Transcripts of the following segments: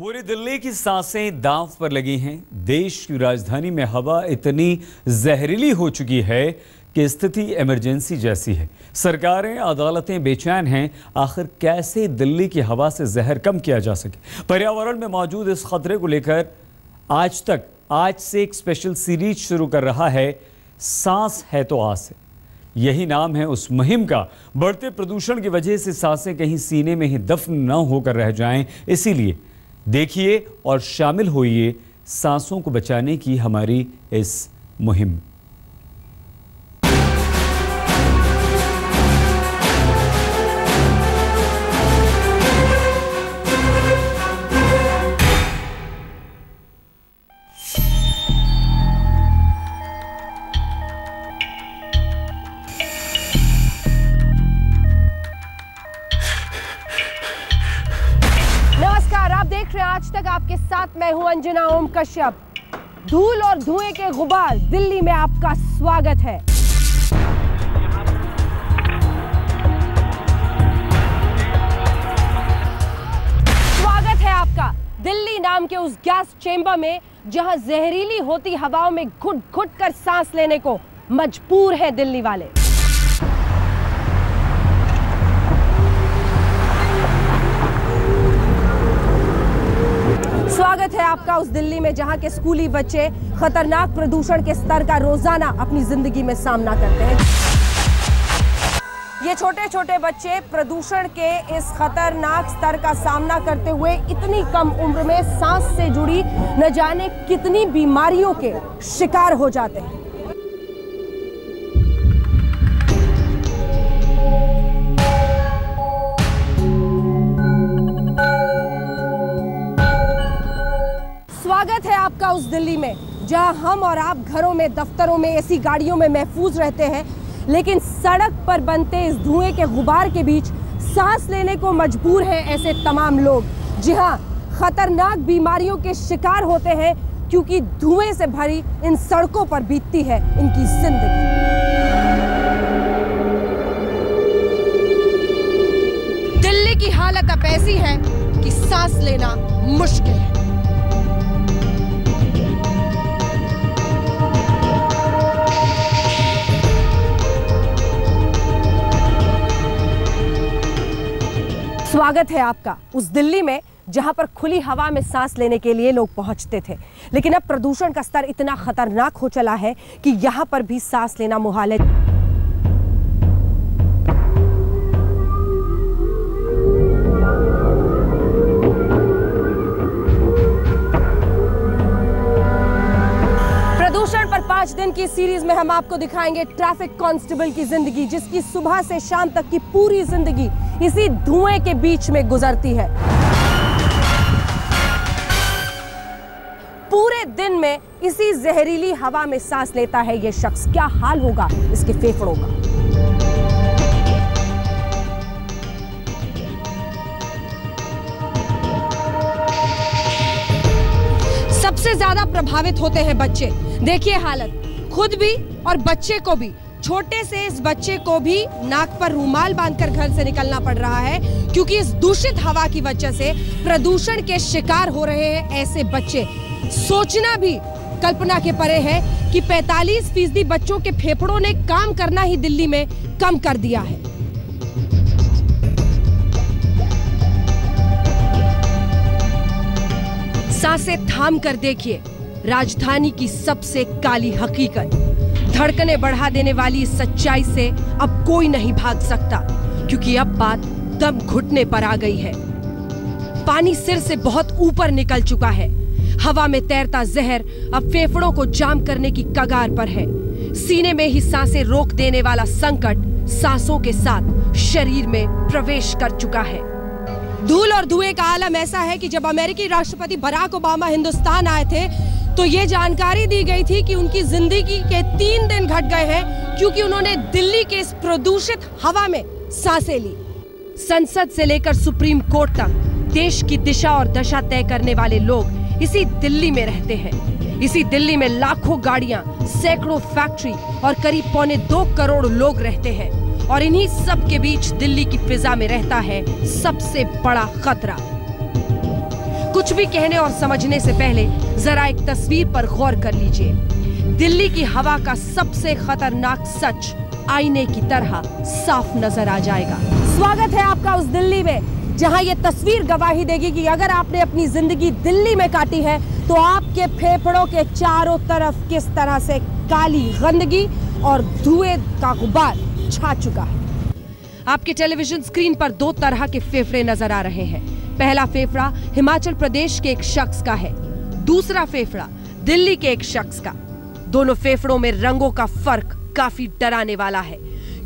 पूरी दिल्ली की सांसें दांव पर लगी हैं। देश की राजधानी में हवा इतनी जहरीली हो चुकी है कि स्थिति इमरजेंसी जैसी है। सरकारें, अदालतें बेचैन हैं। आखिर कैसे दिल्ली की हवा से जहर कम किया जा सके। पर्यावरण में मौजूद इस खतरे को लेकर आज तक आज से एक स्पेशल सीरीज शुरू कर रहा है, सांस है तो आस है। यही नाम है उस मुहिम का। बढ़ते प्रदूषण की वजह से सांसें कहीं सीने में ही दफन न होकर रह जाएं, इसीलिए देखिए और शामिल होइए सांसों को बचाने की हमारी इस मुहिम। आज तक आपके साथ मैं हूं अंजना ओम कश्यप। धूल और धुएं के गुबार, दिल्ली में आपका स्वागत है। स्वागत है आपका दिल्ली नाम के उस गैस चेंबर में, जहां जहरीली होती हवाओं में घुट घुट कर सांस लेने को मजबूर है दिल्ली वाले। स्वागत है आपका उस दिल्ली में, जहां के स्कूली बच्चे खतरनाक प्रदूषण के स्तर का रोजाना अपनी जिंदगी में सामना करते हैं। ये छोटे छोटे बच्चे प्रदूषण के इस खतरनाक स्तर का सामना करते हुए इतनी कम उम्र में सांस से जुड़ी न जाने कितनी बीमारियों के शिकार हो जाते हैं। स्वागत है आपका उस दिल्ली में, जहां हम और आप घरों में, दफ्तरों में, ऐसी गाड़ियों में महफूज रहते हैं, लेकिन सड़क पर बनते इस धुएं के गुबार के बीच सांस लेने को मजबूर हैं ऐसे तमाम लोग। जी हां, खतरनाक बीमारियों के शिकार होते हैं, क्योंकि धुएं से भरी इन सड़कों पर बीतती है इनकी जिंदगी। दिल्ली की हालत अब ऐसी है कि सांस लेना मुश्किल है। स्वागत है आपका उस दिल्ली में, जहां पर खुली हवा में सांस लेने के लिए लोग पहुंचते थे, लेकिन अब प्रदूषण का स्तर इतना खतरनाक हो चला है कि यहां पर भी सांस लेना मुहाल है। प्रदूषण पर 5 दिन की सीरीज में हम आपको दिखाएंगे ट्रैफिक कांस्टेबल की जिंदगी, जिसकी सुबह से शाम तक की पूरी जिंदगी इसी धुएं के बीच में गुजरती है। पूरे दिन में इसी जहरीली हवा में सांस लेता है यह शख्स, क्या हाल होगा इसके फेफड़ों का। सबसे ज्यादा प्रभावित होते हैं बच्चे। देखिए हालत, खुद भी और बच्चे को भी। छोटे से इस बच्चे को भी नाक पर रूमाल बांधकर घर से निकलना पड़ रहा है, क्योंकि इस दूषित हवा की वजह से प्रदूषण के शिकार हो रहे हैं ऐसे बच्चे। सोचना भी कल्पना के परे है कि 45% बच्चों के फेफड़ों ने काम करना ही दिल्ली में कम कर दिया है। सांसें थाम कर देखिए राजधानी की सबसे काली हकीकत। धड़कने बढ़ा देने वाली इस सच्चाई से अब कोई नहीं भाग सकता, क्योंकि अब बात दम घुटने पर आ गई है। पानी सिर से बहुत ऊपर निकल चुका है। हवा में तैरता जहर अब फेफड़ों को जाम करने की कगार पर है। सीने में ही सांसें रोक देने वाला संकट सांसों के साथ शरीर में प्रवेश कर चुका है। धूल और धुएं का आलम ऐसा है कि जब अमेरिकी राष्ट्रपति बराक ओबामा हिंदुस्तान आए थे तो ये जानकारी दी गई थी कि उनकी जिंदगी के 3 दिन घट गए हैं, क्योंकि उन्होंने दिल्ली के इस प्रदूषित हवा में सांसें ली। संसद से लेकर सुप्रीम कोर्ट तक देश की दिशा और दशा तय करने वाले लोग इसी दिल्ली में रहते हैं। इसी दिल्ली में लाखों गाड़ियां, सैकड़ों फैक्ट्री और करीब 2.25 करोड़ लोग रहते हैं, और इन्हीं सब के बीच दिल्ली की फिजा में रहता है सबसे बड़ा खतरा। कुछ कुछ भी कहने और समझने से पहले जरा एक तस्वीर पर गौर कर लीजिए। दिल्ली की हवा का सबसे खतरनाक सच आईने की तरह साफ नजर आ जाएगा। स्वागत है आपका उस दिल्ली में जहां ये तस्वीर गवाही देगी कि अगर आपने अपनी जिंदगी दिल्ली में काटी है तो आपके फेफड़ों के चारों तरफ किस तरह से काली गंदगी और धुएं का गुबार छा चुका है। आपके टेलीविजन स्क्रीन पर दो तरह के फेफड़े नजर आ रहे हैं। पहला फेफड़ा हिमाचल प्रदेश के एक शख्स का है, दूसरा फेफड़ा दिल्ली के एक शख्स का। दोनों फेफड़ों में रंगों का फर्क काफी डराने वाला है,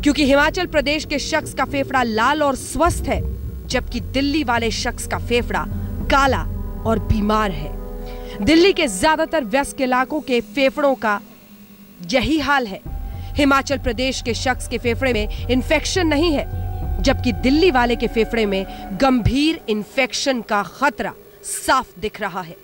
क्योंकि हिमाचल प्रदेश के शख्स का फेफड़ा लाल और स्वस्थ है, जबकि दिल्ली वाले शख्स का फेफड़ा काला और बीमार है। दिल्ली के ज्यादातर व्यस्त इलाकों के फेफड़ों का यही हाल है। हिमाचल प्रदेश के शख्स के फेफड़े में इन्फेक्शन नहीं है, जबकि दिल्ली वाले के फेफड़े में गंभीर इन्फेक्शन का खतरा साफ दिख रहा है।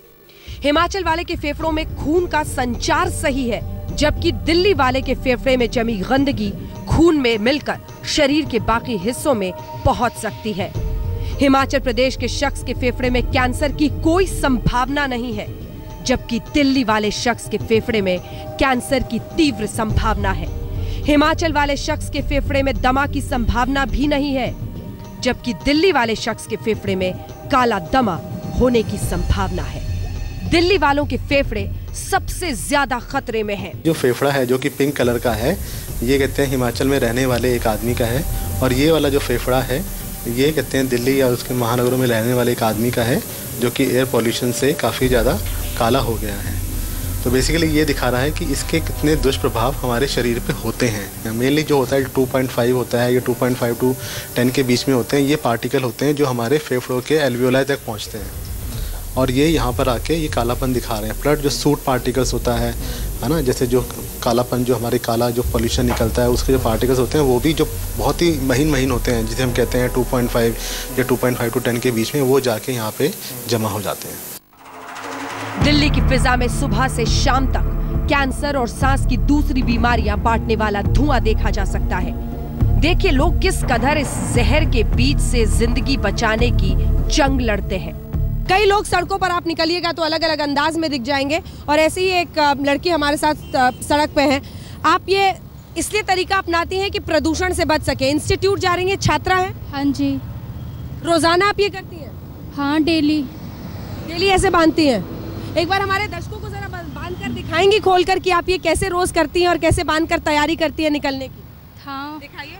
हिमाचल वाले के फेफड़ों में खून का संचार सही है, जबकि दिल्ली वाले के फेफड़े में जमी गंदगी खून में मिलकर शरीर के बाकी हिस्सों में पहुंच सकती है। हिमाचल प्रदेश के शख्स के फेफड़े में कैंसर की कोई संभावना नहीं है, जबकि दिल्ली वाले शख्स के फेफड़े में कैंसर की तीव्र संभावना है। हिमाचल वाले शख्स के फेफड़े में दमा की संभावना भी नहीं है, जबकि दिल्ली वाले शख्स के फेफड़े में काला दमा होने की संभावना है। दिल्ली वालों के फेफड़े सबसे ज्यादा खतरे में हैं। जो फेफड़ा है जो कि पिंक कलर का है, ये कहते हैं हिमाचल में रहने वाले एक आदमी का है, और ये वाला जो फेफड़ा है ये कहते हैं दिल्ली या उसके महानगरों में रहने वाले एक आदमी का है, जो कि एयर पॉल्यूशन से काफ़ी ज़्यादा काला हो गया है। तो बेसिकली ये दिखा रहा है कि इसके कितने दुष्प्रभाव हमारे शरीर पे होते हैं। मेनली जो होता है 2.5 होता है, ये 2.5 टू 10 के बीच में होते हैं। ये पार्टिकल होते हैं जो हमारे फेफड़ों के एल्वियोलाई तक पहुंचते हैं, और ये यहाँ पर आके ये कालापन दिखा रहे हैं। प्लस जो सूट पार्टिकल्स होता है ना, जैसे जो कालापन जो हमारे काला जो पोल्यूशन निकलता है उसके जो पार्टिकल्स होते हैं वो भी जो बहुत ही महीन महीन होते हैं, जिसे हम कहते हैं 2.5 या 2.5 टू 10 के बीच में, वो जाके यहाँ पे जमा हो जाते हैं। दिल्ली की फिजा में सुबह से शाम तक कैंसर और सांस की दूसरी बीमारियां बांटने वाला धुआं देखा जा सकता है। देखिए लोग किस कदर इस जहर के बीच से जिंदगी बचाने की जंग लड़ते हैं। कई लोग सड़कों पर आप निकलिएगा तो अलग अलग अंदाज में दिख जाएंगे, और ऐसी ही एक लड़की हमारे साथ सड़क पे है। आप ये इसलिए तरीका अपनाती है कि प्रदूषण से बच सके। इंस्टीट्यूट जा रही है, छात्रा है? हाँ जी। रोजाना आप ये करती है? हाँ, डेली डेली ऐसे बांधती है। एक बार हमारे दर्शकों को जरा बांध कर दिखाएंगी खोल कर कि आप ये कैसे रोज करती हैं और कैसे बांध कर तैयारी करती है निकलने की। हाँ, दिखाइए।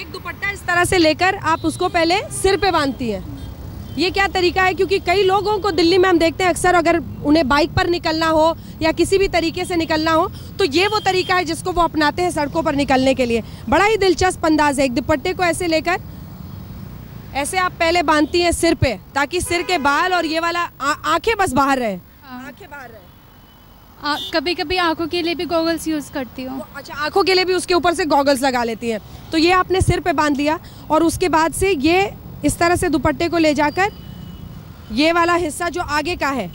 एक दुपट्टा इस तरह से लेकर आप उसको पहले सिर पे बांधती हैं। ये क्या तरीका है? क्योंकि कई लोगों को दिल्ली में हम देखते हैं अक्सर, अगर उन्हें बाइक पर निकलना हो या किसी भी तरीके से निकलना हो तो ये वो तरीका है जिसको वो अपनाते हैं सड़कों पर निकलने के लिए। बड़ा ही दिलचस्प अंदाज है। एक दुपट्टे को ऐसे लेकर ऐसे आप पहले बांधती हैं सिर पे, ताकि सिर के बाल और ये वाला आंखें बस बाहर रहे। आंखें बाहर रहे। कभी कभी आंखों के लिए भी गॉगल्स यूज करती हूँ। अच्छा, आंखों के लिए भी उसके ऊपर से गॉगल्स लगा लेती हैं। तो ये आपने सिर पे बांध लिया, और उसके बाद से ये इस तरह से दुपट्टे को ले जाकर ये वाला हिस्सा जो आगे का है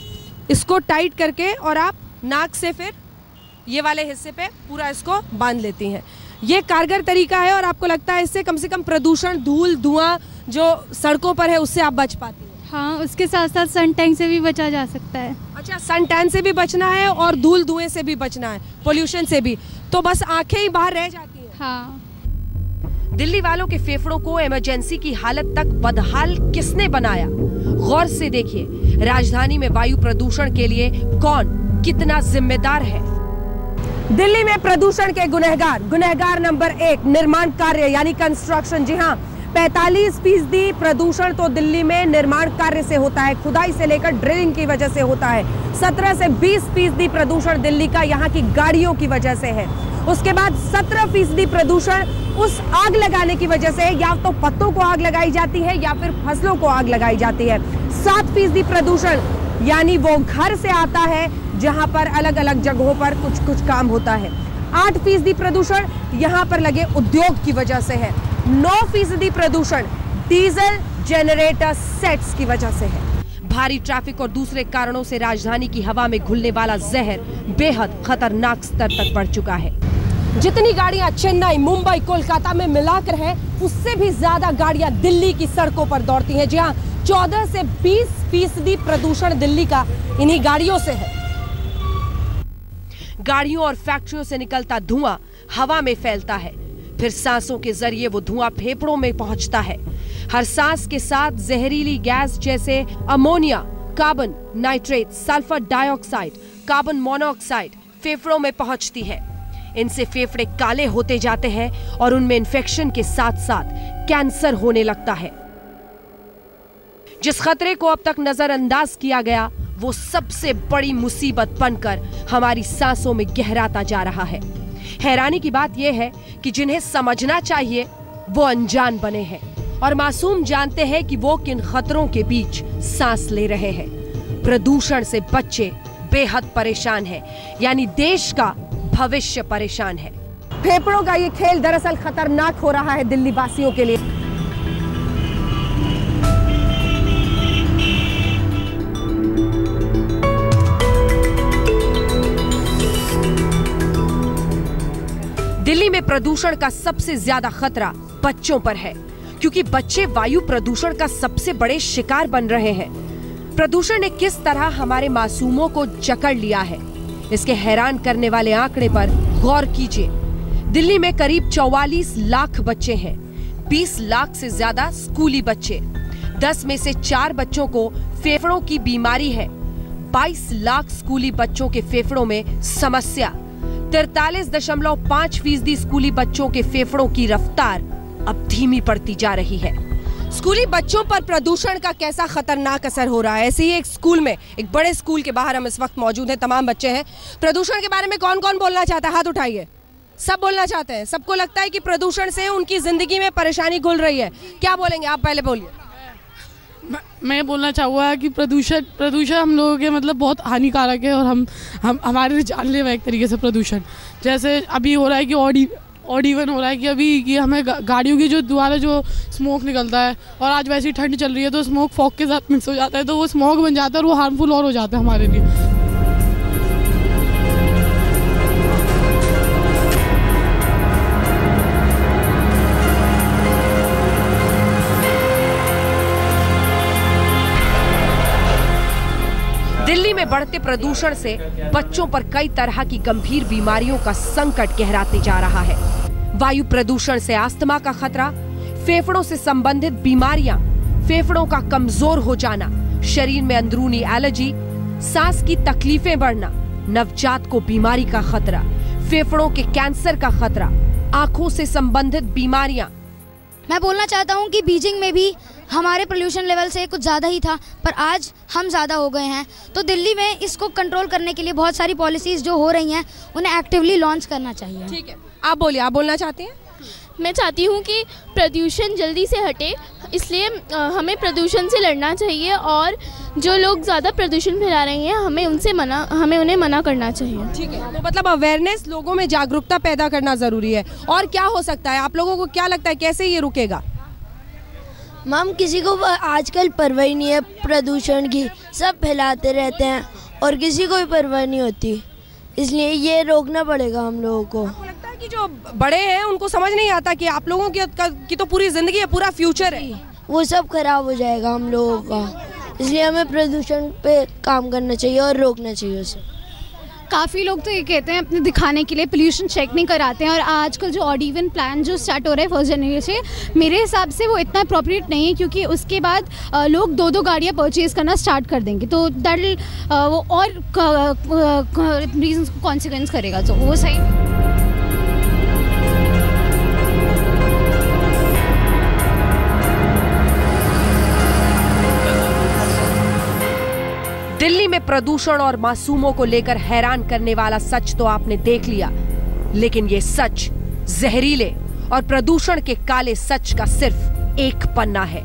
इसको टाइट करके, और आप नाक से फिर ये वाले हिस्से पे पूरा इसको बांध लेती हैं। ये कारगर तरीका है, और आपको लगता है इससे कम से कम प्रदूषण, धूल, धुआं जो सड़कों पर है उससे आप बच पाती हैं। हाँ, उसके साथ साथ सन टैन से भी बचा जा सकता है। अच्छा, सन टैन से भी बचना है और धूल धुएं से भी बचना है, पोल्यूशन से भी। तो बस आंखें ही बाहर रह जाती हैं। हाँ। दिल्ली वालों के फेफड़ों को इमरजेंसी की हालत तक बदहाल किसने बनाया? गौर से देखिए राजधानी में वायु प्रदूषण के लिए कौन कितना जिम्मेदार है। दिल्ली में प्रदूषण के गुनहगार नंबर 1 निर्माण कार्य यानी कंस्ट्रक्शन। जी हाँ, 45% प्रदूषण तो दिल्ली में निर्माण कार्य से होता है, खुदाई से लेकर ड्रिलिंग की वजह से होता है। 17 से 20% प्रदूषण दिल्ली का यहाँ की गाड़ियों की वजह से है। उसके बाद 17% प्रदूषण उस आग लगाने की वजह से है, या तो पत्तों को आग लगाई जाती है या फिर फसलों को आग लगाई जाती है। 7% प्रदूषण यानी वो घर से आता है जहाँ पर अलग अलग जगहों पर कुछ कुछ काम होता है। 8% प्रदूषण यहाँ पर लगे उद्योग की वजह से है। 9% प्रदूषण डीजल जनरेटर सेट्स की वजह से है। भारी ट्रैफिक और दूसरे कारणों से राजधानी की हवा में घुलने वाला जहर बेहद खतरनाक स्तर तक बढ़ चुका है। जितनी गाड़ियां चेन्नई, मुंबई, कोलकाता में मिलाकर है, उससे भी ज्यादा गाड़ियां दिल्ली की सड़कों पर दौड़ती हैं। जी हां, 14 से 20% प्रदूषण दिल्ली का इन्हीं गाड़ियों से है। गाड़ियों और फैक्ट्रियों से निकलता धुआं हवा में फैलता है, फिर सांसों के जरिए वो धुआं फेफड़ों में पहुंचता है। हर सांस के साथ जहरीली गैस जैसे ammonia, carbon nitrate, sulphur dioxide, carbon monoxide फेफड़ों में पहुंचती है। इनसे फेफड़े काले होते जाते हैं और उनमें इन्फेक्शन के साथ साथ कैंसर होने लगता है। जिस खतरे को अब तक नजरअंदाज किया गया, वो सबसे बड़ी मुसीबत बनकर हमारी सांसों में गहराता जा रहा है। हैरानी की बात यह है कि जिन्हें समझना चाहिए वो अनजान बने हैं और मासूम जानते हैं कि वो किन खतरों के बीच सांस ले रहे हैं। प्रदूषण से बच्चे बेहद परेशान हैं, यानी देश का भविष्य परेशान है। फेफड़ों का ये खेल दरअसल खतरनाक हो रहा है दिल्ली वासियों के लिए। दिल्ली में प्रदूषण का सबसे ज्यादा खतरा बच्चों पर है, क्योंकि बच्चे वायु प्रदूषण का सबसे बड़े शिकार बन रहे हैं। प्रदूषण ने किस तरह हमारे मासूमों को जकड़ लिया है, इसके हैरान करने वाले आंकड़े पर गौर कीजिए। दिल्ली में करीब 44 लाख बच्चे हैं, 20 लाख से ज्यादा स्कूली बच्चे, 10 में से 4 बच्चों को फेफड़ों की बीमारी है, 22 लाख स्कूली बच्चों के फेफड़ों में समस्या, 43.5% स्कूली बच्चों के फेफड़ों की रफ्तार अब धीमी पड़ती जा रही है। स्कूली बच्चों पर प्रदूषण का कैसा खतरनाक असर हो रहा है, ऐसे ही एक स्कूल में, एक बड़े स्कूल के बाहर हम इस वक्त मौजूद हैं। तमाम बच्चे हैं। प्रदूषण के बारे में कौन कौन बोलना चाहता है? हाथ उठाइए। सब बोलना चाहते हैं, सबको लगता है कि प्रदूषण से उनकी जिंदगी में परेशानी घुल रही है। क्या बोलेंगे आप? पहले बोलिए। मैं बोलना चाहूँगा कि प्रदूषण हम लोगों के मतलब बहुत हानिकारक है और हम हमारे जानलेवा एक तरीके से प्रदूषण। जैसे अभी हो रहा है कि ऑड इवन हो रहा है कि अभी कि हमें गाड़ियों की जो द्वारा जो स्मोक निकलता है, और आज वैसी ठंड चल रही है तो स्मोक फॉग के साथ मिक्स हो जाता है, तो वो स्मोक बन जाता है और वो हार्मफुल और हो जाता है हमारे लिए। दिल्ली में बढ़ते प्रदूषण से बच्चों पर कई तरह की गंभीर बीमारियों का संकट गहराते जा रहा है। वायु प्रदूषण से अस्थमा का खतरा, फेफड़ों से संबंधित बीमारियां, फेफड़ों का कमजोर हो जाना, शरीर में अंदरूनी एलर्जी, सांस की तकलीफें बढ़ना, नवजात को बीमारी का खतरा, फेफड़ों के कैंसर का खतरा, आंखों से संबंधित बीमारियां। मैं बोलना चाहता हूँ कि बीजिंग में भी हमारे पोल्यूशन लेवल से कुछ ज़्यादा ही था, पर आज हम ज़्यादा हो गए हैं, तो दिल्ली में इसको कंट्रोल करने के लिए बहुत सारी पॉलिसीज़ जो हो रही हैं उन्हें एक्टिवली लॉन्च करना चाहिए। ठीक है, आप बोलिए, आप बोलना चाहते हैं? मैं चाहती हूँ कि प्रदूषण जल्दी से हटे, इसलिए हमें प्रदूषण से लड़ना चाहिए और जो लोग ज़्यादा प्रदूषण फैला रहे हैं हमें उन्हें मना करना चाहिए। ठीक है, तो मतलब अवेयरनेस, लोगों में जागरूकता पैदा करना ज़रूरी है। और क्या हो सकता है, आप लोगों को क्या लगता है कैसे ये रुकेगा? मैम, किसी को आजकल परवाह ही नहीं है प्रदूषण की, सब फैलाते रहते हैं और किसी को भी परवाह नहीं होती, इसलिए ये रोकना पड़ेगा हम लोगों को। आपको लगता है कि जो बड़े हैं उनको समझ नहीं आता कि आप लोगों की तो पूरी जिंदगी है, पूरा फ्यूचर है, वो सब खराब हो जाएगा हम लोगों का, इसलिए हमें प्रदूषण पे काम करना चाहिए और रोकना चाहिए उसे। काफ़ी लोग तो ये कहते हैं अपने दिखाने के लिए पोल्यूशन चेक नहीं कराते हैं, और आजकल जो ऑड इवन प्लान जो स्टार्ट हो रहा है 1 जनवरी से, मेरे हिसाब से वो इतना अप्रोप्रिएट नहीं है, क्योंकि उसके बाद लोग 2-2 गाड़ियाँ परचेज़ करना स्टार्ट कर देंगे, तो दैट वो और रीजंस को कॉन्सिक्वेंस करेगा, तो वो सही। दिल्ली में प्रदूषण और मासूमों को लेकर हैरान करने वाला सच तो आपने देख लिया, लेकिन ये सच जहरीले और प्रदूषण के काले सच का सिर्फ एक पन्ना है।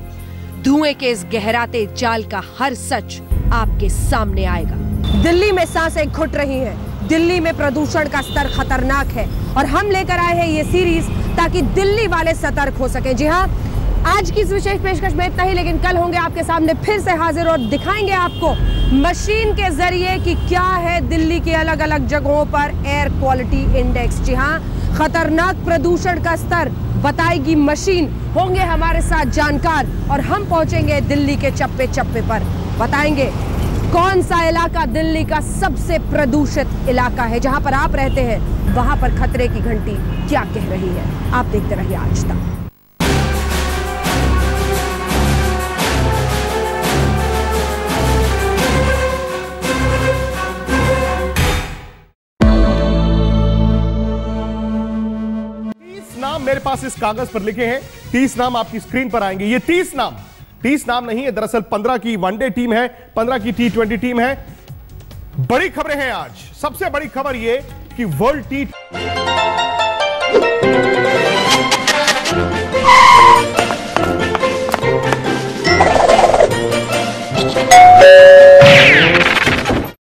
धुएं के इस गहराते जाल का हर सच आपके सामने आएगा। दिल्ली में सांसें घुट रही हैं, दिल्ली में प्रदूषण का स्तर खतरनाक है और हम लेकर आए हैं ये सीरीज ताकि दिल्ली वाले सतर्क हो सके। जी हाँ, आज की इस विशेष पेशकश में इतना ही, लेकिन कल होंगे आपके सामने फिर से हाजिर और दिखाएंगे आपको मशीन के जरिए कि क्या है दिल्ली की अलग अलग जगहों पर एयर क्वालिटी इंडेक्स। जी हाँ, खतरनाक प्रदूषण का स्तर बताएगी मशीन। होंगे हमारे साथ जानकार और हम पहुंचेंगे दिल्ली के चप्पे चप्पे पर, बताएंगे कौन सा इलाका दिल्ली का सबसे प्रदूषित इलाका है। जहां पर आप रहते हैं वहां पर खतरे की घंटी क्या कह रही है। आप देखते रहिए आज तक। मेरे पास इस कागज पर लिखे हैं 30 नाम, आपकी स्क्रीन पर आएंगे। ये 30 नाम नहीं है, दरअसल 15 की वनडे टीम है, 15 की टी20 टीम है। बड़ी खबरें हैं आज। सबसे बड़ी खबर ये कि वर्ल्ड टी